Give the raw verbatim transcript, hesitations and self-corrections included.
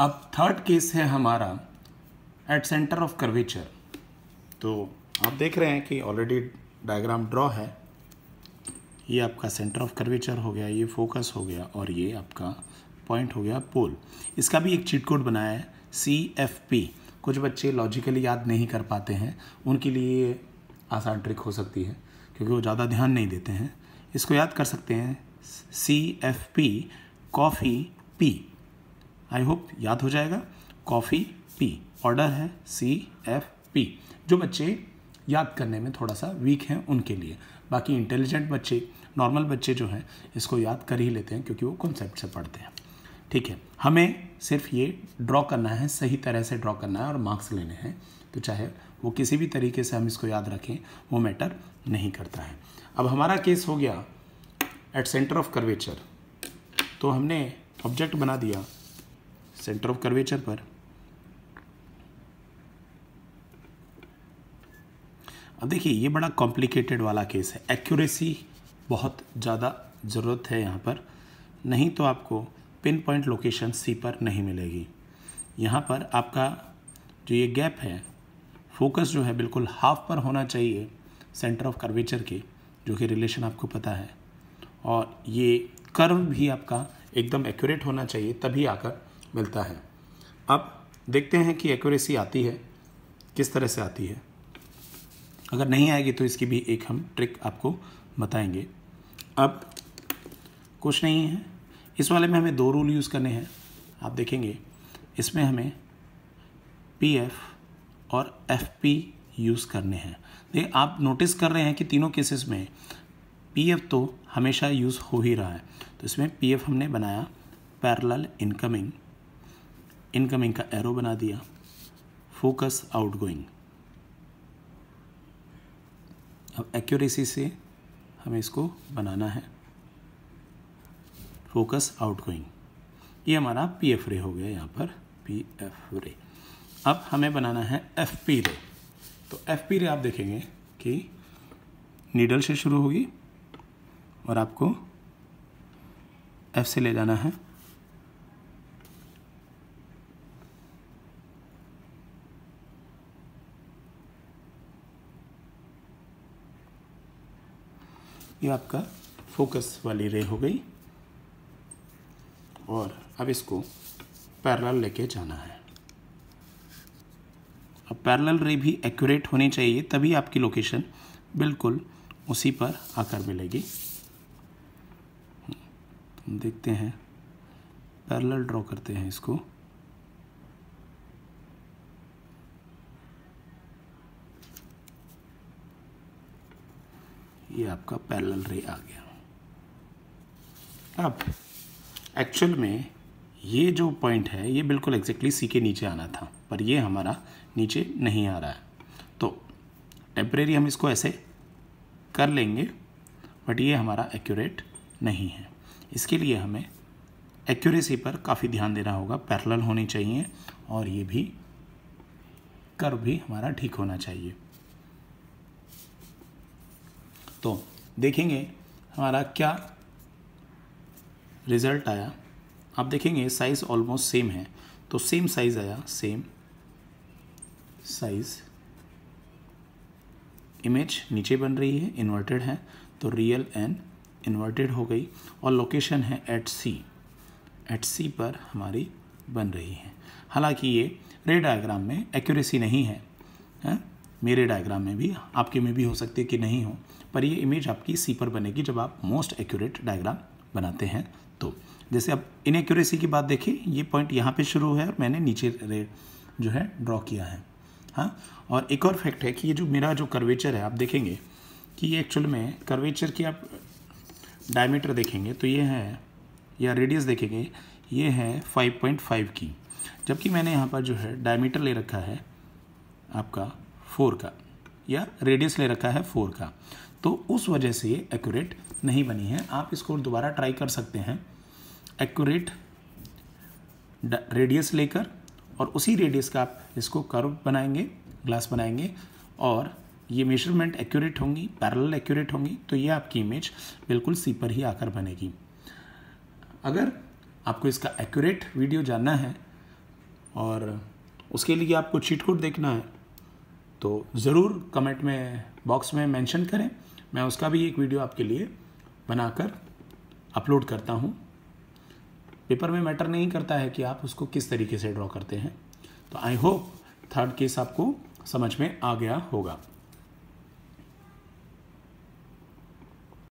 अब third case है हमारा एट सेंटर ऑफ कर्वेचर। तो आप देख रहे हैं कि ऑलरेडी डायग्राम ड्रॉ है, ये आपका सेंटर ऑफ कर्वेचर हो गया, ये फोकस हो गया और ये आपका पॉइंट हो गया पोल। इसका भी एक चीट कोड बनाया है सी एफ पी। कुछ बच्चे लॉजिकली याद नहीं कर पाते हैं, उनके लिए आसान ट्रिक हो सकती है क्योंकि वो ज़्यादा ध्यान नहीं देते हैं। इसको याद कर सकते हैं C F P coffee P. I hope याद हो जाएगा। कॉफ़ी पी ऑर्डर है सी एफ पी। जो बच्चे याद करने में थोड़ा सा वीक हैं उनके लिए, बाकी इंटेलिजेंट बच्चे नॉर्मल बच्चे जो हैं इसको याद कर ही लेते हैं क्योंकि वो कॉन्सेप्ट से पढ़ते हैं। ठीक है, हमें सिर्फ ये ड्रॉ करना है, सही तरह से ड्रॉ करना है और मार्क्स लेने हैं। तो चाहे वो किसी भी तरीके से हम इसको याद रखें वो मैटर नहीं करता है। अब हमारा केस हो गया एट सेंटर ऑफ कर्वेचर। तो हमने ऑब्जेक्ट बना दिया सेंटर ऑफ कर्वेचर पर। अब देखिए ये बड़ा कॉम्प्लिकेटेड वाला केस है, एक्यूरेसी बहुत ज़्यादा ज़रूरत है यहाँ पर, नहीं तो आपको पिन पॉइंट लोकेशन सी पर नहीं मिलेगी। यहाँ पर आपका जो ये गैप है, फोकस जो है बिल्कुल हाफ पर होना चाहिए सेंटर ऑफ कर्वेचर के, जो कि रिलेशन आपको पता है, और ये कर्व भी आपका एकदम एक्यूरेट होना चाहिए तभी आकर मिलता है। अब देखते हैं कि एक्यूरेसी आती है किस तरह से आती है। अगर नहीं आएगी तो इसकी भी एक हम ट्रिक आपको बताएंगे। अब कुछ नहीं है, इस वाले में हमें दो रूल यूज़ करने हैं। आप देखेंगे इसमें हमें पी एफ और एफ पी यूज़ करने हैं। देखिए आप नोटिस कर रहे हैं कि तीनों केसेस में पी एफ तो हमेशा यूज़ हो ही रहा है। तो इसमें पी एफ हमने बनाया पैरेलल इनकमिंग, इनकमिंग का एरो बना दिया, फोकस आउटगोइंग। अब एक्यूरेसी से हमें इसको बनाना है फोकस आउटगोइंग। ये हमारा पी एफ रे हो गया, यहाँ पर पी एफ रे। अब हमें बनाना है एफ पी रे। तो एफ पी रे आप देखेंगे कि नीडल से शुरू होगी और आपको एफ से ले जाना है ये आपका फोकस वाली रे हो गई, और अब इसको पैरेलल लेके जाना है। अब पैरेलल रे भी एक्यूरेट होनी चाहिए तभी आपकी लोकेशन बिल्कुल उसी पर आकर मिलेगी। देखते हैं पैरेलल ड्रॉ करते हैं इसको। ये आपका पैरेलल रे आ गया। अब एक्चुअल में ये जो पॉइंट है ये बिल्कुल एग्जैक्टली सी के नीचे आना था, पर ये हमारा नीचे नहीं आ रहा है। तो टेम्परेरी हम इसको ऐसे कर लेंगे, बट ये हमारा एक्यूरेट नहीं है। इसके लिए हमें एक्यूरेसी पर काफ़ी ध्यान देना होगा, पैरेलल होनी चाहिए और ये भी कर्व भी हमारा ठीक होना चाहिए। तो देखेंगे हमारा क्या रिज़ल्ट आया। आप देखेंगे साइज़ ऑलमोस्ट सेम है, तो सेम साइज़ आया, सेम साइज़। इमेज नीचे बन रही है, इन्वर्टेड है, तो रियल एंड इन्वर्टेड हो गई, और लोकेशन है एट सी, एट सी पर हमारी बन रही है। हालांकि ये रे डायग्राम में एक्यूरेसी नहीं है, है? मेरे डायग्राम में भी, आपके में भी हो सकती है कि नहीं हो, पर ये इमेज आपकी सी पर बनेगी जब आप मोस्ट एक्यूरेट डायग्राम बनाते हैं। तो जैसे अब इनएक्यूरेसी की बात देखें, ये पॉइंट यहाँ पे शुरू है और मैंने नीचे रे जो है ड्रॉ किया है। हाँ, और एक और फैक्ट है कि ये जो मेरा जो कर्वेचर है, आप देखेंगे कि ये एक्चुअल में कर्वेचर की आप डायमीटर देखेंगे तो ये है, या रेडियस देखेंगे ये है फाइव पॉइंट फाइव की, जबकि मैंने यहाँ पर जो है डायमीटर ले रखा है आपका फोर का, या रेडियस ले रखा है फोर का। तो उस वजह से ये एक्यूरेट नहीं बनी है। आप इसको दोबारा ट्राई कर सकते हैं, एक्यूरेट रेडियस लेकर, और उसी रेडियस का आप इसको कर्व बनाएंगे, ग्लास बनाएंगे, और ये मेजरमेंट एक्यूरेट होंगी, पैरेलल एक्यूरेट होंगी, तो ये आपकी इमेज बिल्कुल सी पर ही आकर बनेगी। अगर आपको इसका एक्यूरेट वीडियो जानना है और उसके लिए आपको चीट कोड देखना है तो ज़रूर कमेंट में बॉक्स में मेंशन करें, मैं उसका भी एक वीडियो आपके लिए बनाकर अपलोड करता हूं। पेपर में मैटर नहीं करता है कि आप उसको किस तरीके से ड्रॉ करते हैं। तो आई होप थर्ड केस आपको समझ में आ गया होगा।